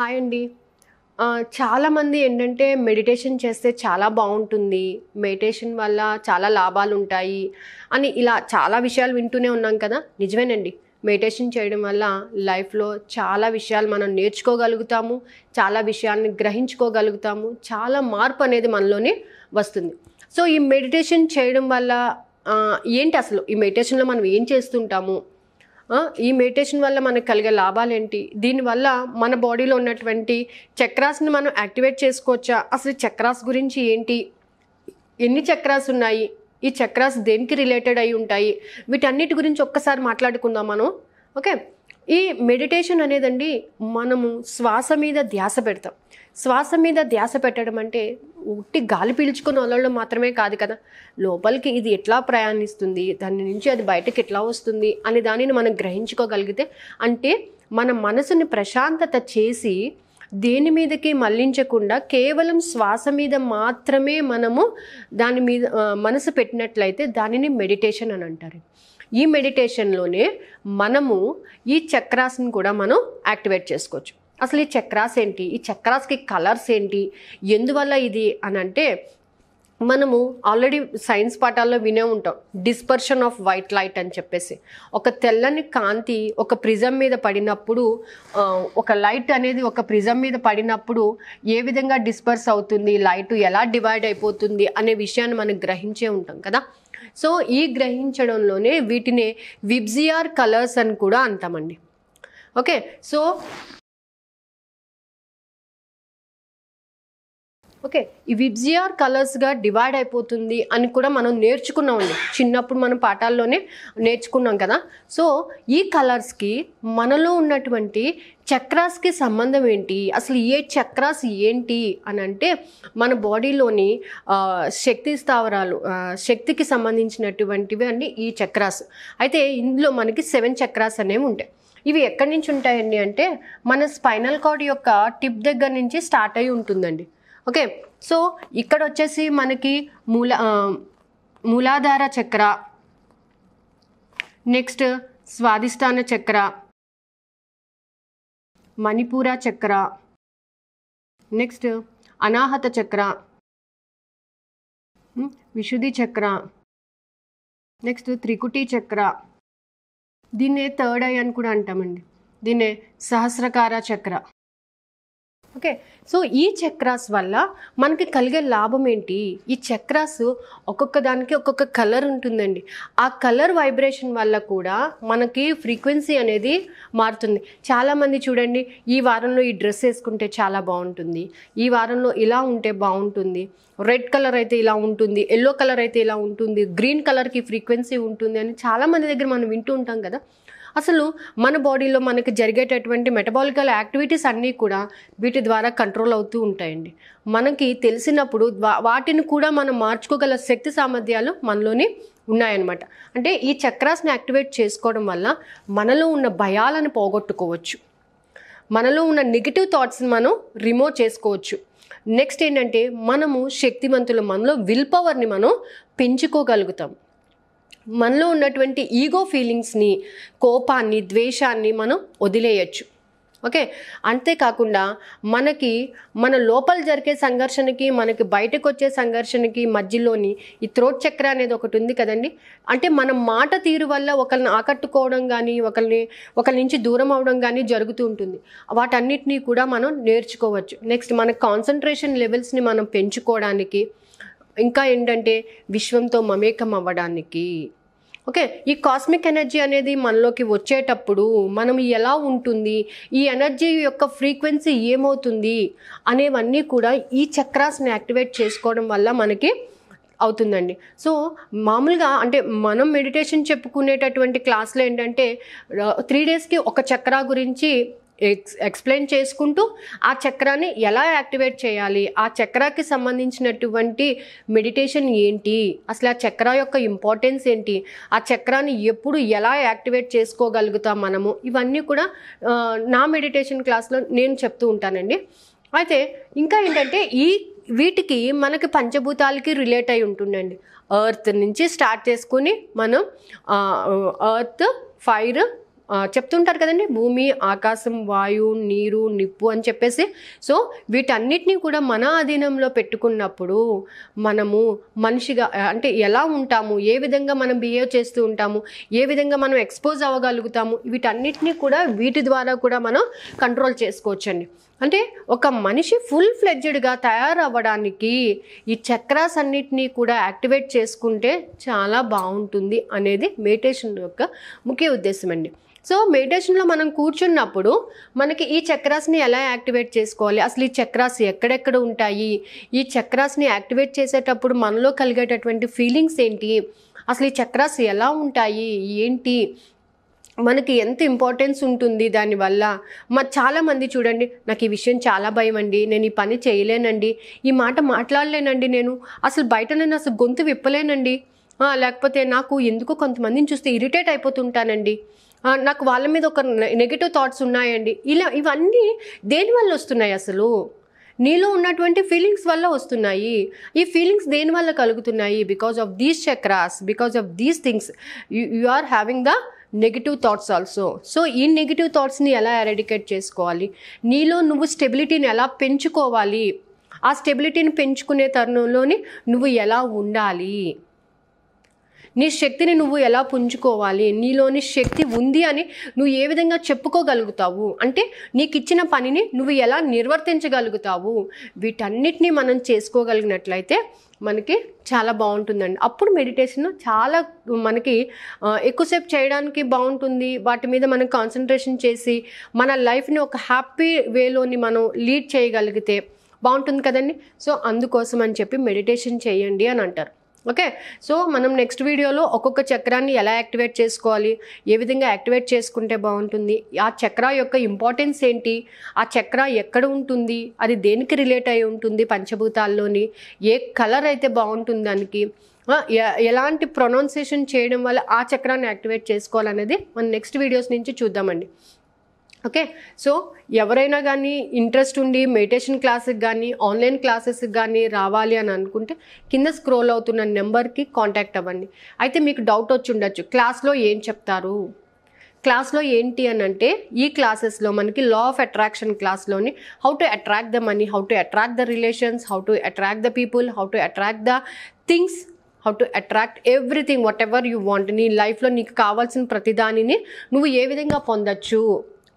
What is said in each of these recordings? Hi అండి. చాలామంది ఏంటంటే మెడిటేషన్ చేస్తే చాలా బాగుంటుంది, మెడిటేషన్ వల్ల చాలా లాభాలు ఉంటాయి అని ఇలా చాలా విషయాలు వింటూనే ఉన్నాం కదా. నిజమేనండి, మెడిటేషన్ చేయడం వల్ల లైఫ్లో చాలా విషయాలు మనం నేర్చుకోగలుగుతాము, చాలా విషయాలను గ్రహించుకోగలుగుతాము, చాలా మార్పు అనేది మనలోనే వస్తుంది. సో ఈ మెడిటేషన్ చేయడం వల్ల ఏంటి, అసలు ఈ మెడిటేషన్లో మనం ఏం చేస్తుంటాము, ఈ మెడిటేషన్ వల్ల మనకు కలిగే లాభాలు ఏంటి, దీనివల్ల మన బాడీలో ఉన్నటువంటి చక్రాస్ని మనం యాక్టివేట్ చేసుకోవచ్చా, అసలు చక్రాస్ గురించి ఏంటి, ఎన్ని చక్రాస్ ఉన్నాయి, ఈ చక్రాస్ దేనికి రిలేటెడ్ అయి ఉంటాయి, వీటన్నిటి గురించి ఒక్కసారి మాట్లాడుకుందాం మనం. ఓకే, ఈ మెడిటేషన్ అనేదండి మనము శ్వాస మీద ధ్యాస పెడతాం. శ్వాస మీద ధ్యాస పెట్టడం అంటే ఉట్టి గాలి పీల్చుకుని వదలడం మాత్రమే కాదు కదా, లోపలికి ఇది ఎట్లా ప్రయాణిస్తుంది, దాని నుంచి అది బయటకు ఎట్లా వస్తుంది అనే దానిని మనం గ్రహించుకోగలిగితే, అంటే మన మనసుని ప్రశాంతత చేసి దేని మీదకి మళ్ళించకుండా కేవలం శ్వాస మీద మాత్రమే మనము దాని మీద మనసు పెట్టినట్లయితే దానిని మెడిటేషన్ అని అంటారు. ఈ మెడిటేషన్లోనే మనము ఈ చక్రాస్ని కూడా మనం యాక్టివేట్ చేసుకోవచ్చు. అసలు ఈ చక్రాస్ ఏంటి, ఈ చక్రాస్కి కలర్స్ ఏంటి, ఎందువల్ల ఇది అని అంటే మనము ఆల్రెడీ సైన్స్ పాఠాల్లో వినే ఉంటాం, డిస్పర్షన్ ఆఫ్ వైట్ లైట్ అని చెప్పేసి ఒక తెల్లని కాంతి ఒక ప్రిజం మీద పడినప్పుడు, ఒక లైట్ అనేది ఒక ప్రిజం మీద పడినప్పుడు ఏ విధంగా డిస్పర్స్ అవుతుంది, లైట్ ఎలా డివైడ్ అయిపోతుంది అనే విషయాన్ని మనం గ్రహించే ఉంటాం కదా. సో ఈ గ్రహించడంలోనే వీటిని విబ్జియార్ కలర్స్ అని కూడా అంటామండి. ఓకే, సో ఓకే, ఈ విబ్జియార్ కలర్స్గా డివైడ్ అయిపోతుంది అని కూడా మనం నేర్చుకున్నామండి, చిన్నప్పుడు మనం పాఠాల్లోనే నేర్చుకున్నాం కదా. సో ఈ కలర్స్కి మనలో ఉన్నటువంటి చక్రాస్కి సంబంధం ఏంటి, అసలు ఏ చక్రాస్ ఏంటి అని అంటే మన బాడీలోని శక్తి స్థావరాలు, శక్తికి సంబంధించినటువంటివి అన్నీ ఈ చక్రాస్. అయితే ఇందులో మనకి 7 చక్రాస్ అనేవి ఉంటాయి. ఇవి ఎక్కడి నుంచి ఉంటాయండి అంటే మన స్పైనల్ కార్డ్ యొక్క టిప్ దగ్గర నుంచి స్టార్ట్ అయి ఉంటుందండి. ఓకే, సో ఇక్కడ వచ్చేసి మనకి మూలాధార చక్ర, నెక్స్ట్ స్వాధిష్టాన చక్ర, మణిపూర చక్ర, నెక్స్ట్ అనాహత చక్ర, విశుద్ధి చక్ర, నెక్స్ట్ త్రికుటి చక్ర, దీన్నే థర్డ్ ఐ అని కూడా అంటామండి, దీన్నే సహస్రకార చక్ర. ఓకే, సో ఈ చక్రాస్ వల్ల మనకి కలిగే లాభం ఏంటి, ఈ చక్రాస్ ఒక్కొక్క దానికి ఒక్కొక్క కలర్ ఉంటుందండి. ఆ కలర్ వైబ్రేషన్ వల్ల కూడా మనకి ఫ్రీక్వెన్సీ అనేది మారుతుంది. చాలామంది చూడండి, ఈ వారంలో ఈ డ్రెస్ వేసుకుంటే చాలా బాగుంటుంది, ఈ వారంలో ఇలా ఉంటే బాగుంటుంది, రెడ్ కలర్ అయితే ఇలా ఉంటుంది, ఎల్లో కలర్ అయితే ఇలా ఉంటుంది, గ్రీన్ కలర్కి ఫ్రీక్వెన్సీ ఉంటుంది అని చాలామంది దగ్గర మనం వింటూ ఉంటాం కదా. అసలు మన బాడీలో మనకి జరిగేటటువంటి మెటబాలికల్ యాక్టివిటీస్ అన్నీ కూడా వీటి ద్వారా కంట్రోల్ అవుతూ ఉంటాయండి. మనకి తెలిసినప్పుడు వాటిని కూడా మనం మార్చుకోగల శక్తి సామర్థ్యాలు మనలోనే ఉన్నాయన్నమాట. అంటే ఈ చక్రాస్ని యాక్టివేట్ చేసుకోవడం వల్ల మనలో ఉన్న భయాలను పోగొట్టుకోవచ్చు, మనలో ఉన్న నెగిటివ్ థాట్స్ని మనం రిమూవ్ చేసుకోవచ్చు. నెక్స్ట్ ఏంటంటే మనము శక్తివంతుల మనలో విల్ పవర్ని మనం పెంచుకోగలుగుతాం. మనలో ఉన్నటువంటి ఈగో ఫీలింగ్స్ని, కోపాన్ని, ద్వేషాన్ని మనం వదిలేయచ్చు. ఓకే, అంతేకాకుండా మనకి మన లోపల జరిగే సంఘర్షణకి, మనకి బయటకు వచ్చే సంఘర్షణకి మధ్యలోని ఈ థ్రోట్ చక్ర అనేది ఒకటి ఉంది కదండి. అంటే మన మాట తీరు వల్ల ఒకరిని ఆకట్టుకోవడం కానీ, ఒకరి నుంచి దూరం అవడం కానీ జరుగుతూ ఉంటుంది. వాటన్నిటినీ కూడా మనం నేర్చుకోవచ్చు. నెక్స్ట్ మన కాన్సన్ట్రేషన్ లెవెల్స్ని మనం పెంచుకోవడానికి, ఇంకా ఏంటంటే విశ్వంతో మమేకం అవ్వడానికి. ఓకే, ఈ కాస్మిక్ ఎనర్జీ అనేది మనలోకి వచ్చేటప్పుడు మనం ఎలా ఉంటుంది, ఈ ఎనర్జీ యొక్క ఫ్రీక్వెన్సీ ఏమవుతుంది అనేవన్నీ కూడా ఈ చక్రాస్ని యాక్టివేట్ చేసుకోవడం వల్ల మనకి అవుతుందండి. సో మామూలుగా అంటే మనం మెడిటేషన్ చెప్పుకునేటటువంటి క్లాస్లో ఏంటంటే 3 డేస్కి ఒక చక్రా గురించి ఎక్స్ప్లెయిన్ చేసుకుంటూ ఆ చక్రాన్ని ఎలా యాక్టివేట్ చేయాలి, ఆ చక్రాకి సంబంధించినటువంటి మెడిటేషన్ ఏంటి, అసలు ఆ చక్రా యొక్క ఇంపార్టెన్స్ ఏంటి, ఆ చక్రాన్ని ఎప్పుడు ఎలా యాక్టివేట్ చేసుకోగలుగుతాం మనము, ఇవన్నీ కూడా నా మెడిటేషన్ క్లాస్లో నేను చెప్తూ ఉంటానండి. అయితే ఇంకా ఏంటంటే వీటికి మనకి పంచభూతాలకి రిలేట్ అయి ఉంటుందండి. ఎర్త్ నుంచి స్టార్ట్ చేసుకుని మనం ఎర్త్, ఫైర్, చెప్తుంటారు కదండి భూమి ఆకాశం వాయు నీరు నిప్పు అని చెప్పేసి. సో వీటన్నిటిని కూడా మన ఆధీనంలో పెట్టుకున్నప్పుడు మనము మనిషిగా అంటే ఎలా ఉంటాము, ఏ విధంగా మనం బిహేవ్ చేస్తూ ఉంటాము, ఏ విధంగా మనం ఎక్స్పోజ్ అవ్వగలుగుతాము, వీటన్నిటిని కూడా వీటి ద్వారా కూడా మనం కంట్రోల్ చేసుకోవచ్చండి. అంటే ఒక మనిషి ఫుల్ ఫ్లెడ్జ్డ్గా తయారవ్వడానికి ఈ చక్రాస్ అన్నిటినీ కూడా యాక్టివేట్ చేసుకుంటే చాలా బాగుంటుంది అనేది మెడిటేషన్ యొక్క ముఖ్య ఉద్దేశం అండి. సో మెడిటేషన్లో మనం కూర్చున్నప్పుడు మనకి ఈ చక్రాస్ని ఎలా యాక్టివేట్ చేసుకోవాలి, అసలు ఈ చక్రాస్ ఎక్కడెక్కడ ఉంటాయి, ఈ చక్రాస్ని యాక్టివేట్ చేసేటప్పుడు మనలో కలిగేటటువంటి ఫీలింగ్స్ ఏంటి, అసలు ఈ చక్రాస్ ఎలా ఉంటాయి, ఏంటి మనకి ఎంత ఇంపార్టెన్స్ ఉంటుంది దానివల్ల. చాలామంది చూడండి, నాకు ఈ విషయం చాలా భయం అండి, నేను ఈ పని చేయలేనండి, ఈ మాట మాట్లాడలేనండి, నేను అసలు బయట నేను అసలు గొంతు విప్పలేనండి, లేకపోతే నాకు ఎందుకో కొంతమందిని చూస్తే ఇరిటేట్ అయిపోతుంటానండి, నాకు వాళ్ళ మీద ఒక నెగిటివ్ థాట్స్ ఉన్నాయండి. ఇలా ఇవన్నీ దేనివల్ల వస్తున్నాయి, అసలు నీలో ఉన్నటువంటి ఫీలింగ్స్ వల్ల వస్తున్నాయి. ఈ ఫీలింగ్స్ దేనివల్ల కలుగుతున్నాయి, because of these chakras, because of these things you are having the negative thoughts also. So ఈ నెగిటివ్ థాట్స్ని ఎలా ఎరాడికేట్ చేసుకోవాలి, నీలో నువ్వు స్టెబిలిటీని ఎలా పెంచుకోవాలి, ఆ స్టెబిలిటీని పెంచుకునే తరుణంలోని నువ్వు ఎలా ఉండాలి, నీ శక్తిని నువ్వు ఎలా పుంజుకోవాలి, నీలోని శక్తి ఉంది అని నువ్వు ఏ విధంగా చెప్పుకోగలుగుతావు, అంటే నీకు ఇచ్చిన పనిని నువ్వు ఎలా నిర్వర్తించగలుగుతావు, వీటన్నిటినీ మనం చేసుకోగలిగినట్లయితే మనకి చాలా బాగుంటుందండి. అప్పుడు మెడిటేషన్ చాలా మనకి ఎక్కువసేపు చేయడానికి బాగుంటుంది, వాటి మీద మనం కాన్సన్ట్రేషన్ చేసి మన లైఫ్ని ఒక హ్యాపీ వేలోని మనం లీడ్ చేయగలిగితే బాగుంటుంది కదండి. సో అందుకోసం అని చెప్పి మెడిటేషన్ చేయండి అని అంటారు. ఓకే, సో మనం నెక్స్ట్ వీడియోలో ఒక్కొక్క చక్రాన్ని ఎలా యాక్టివేట్ చేసుకోవాలి, ఏ విధంగా యాక్టివేట్ చేసుకుంటే బాగుంటుంది, ఆ చక్ర యొక్క ఇంపార్టెన్స్ ఏంటి, ఆ చక్ర ఎక్కడ ఉంటుంది, అది దేనికి రిలేట్ అయి ఉంటుంది, పంచభూతాల్లోని ఏ కలర్ అయితే బాగుంటుంది, దానికి ఎలాంటి ప్రొనౌన్సేషన్ చేయడం వల్ల ఆ చక్రాన్ని యాక్టివేట్ చేసుకోవాలనేది మనం నెక్స్ట్ వీడియోస్ నుంచి చూద్దామండి. ఓకే, సో ఎవరైనా కానీ ఇంట్రెస్ట్ ఉండి మెడిటేషన్ క్లాసెస్కి కానీ ఆన్లైన్ క్లాసెస్కి కానీ రావాలి అని అనుకుంటే కింద స్క్రోల్ అవుతున్న నెంబర్కి కాంటాక్ట్ అవ్వండి. అయితే మీకు డౌట్ వచ్చి ఉండొచ్చు, క్లాస్లో ఏం చెప్తారు, క్లాస్లో ఏంటి అని అంటే ఈ క్లాసెస్లో మనకి లా ఆఫ్ అట్రాక్షన్ క్లాస్లోని how to attract the money, how to attract the relations, how to attract the people, how to attract the things, how to attract everything whatever you want, నీ లైఫ్లో నీకు కావాల్సిన ప్రతిదానిని నువ్వు ఏ విధంగా పొందొచ్చు,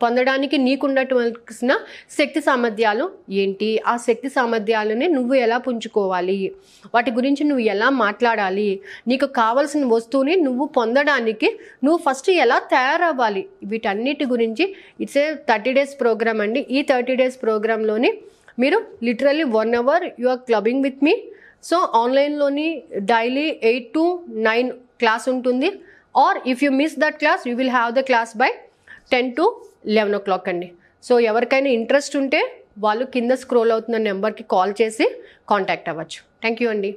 పొందడానికి నీకుండవలసిన శక్తి సామర్థ్యాలు ఏంటి, ఆ శక్తి సామర్థ్యాలని నువ్వు ఎలా పుంజుకోవాలి, వాటి గురించి నువ్వు ఎలా మాట్లాడాలి, నీకు కావాల్సిన వస్తువుని నువ్వు పొందడానికి నువ్వు ఫస్ట్ ఎలా తయారవ్వాలి, వీటన్నిటి గురించి ఇట్స్ ఏ 30 days ప్రోగ్రామ్ అండి. ఈ 30 days ప్రోగ్రాంలోని మీరు literally 1 hour you are clubbing with me. So ఆన్లైన్లోని డైలీ 8 to 9 క్లాస్ ఉంటుంది. Or if you miss that class you will have the class by 10 to 11 o'clock అండి. సో ఎవరికైనా interest ఉంటే వాళ్ళు కింద స్క్రోల్ అవుతున్న నెంబర్కి కాల్ చేసి కాంటాక్ట్ అవ్వచ్చు. థ్యాంక్ యూ అండి.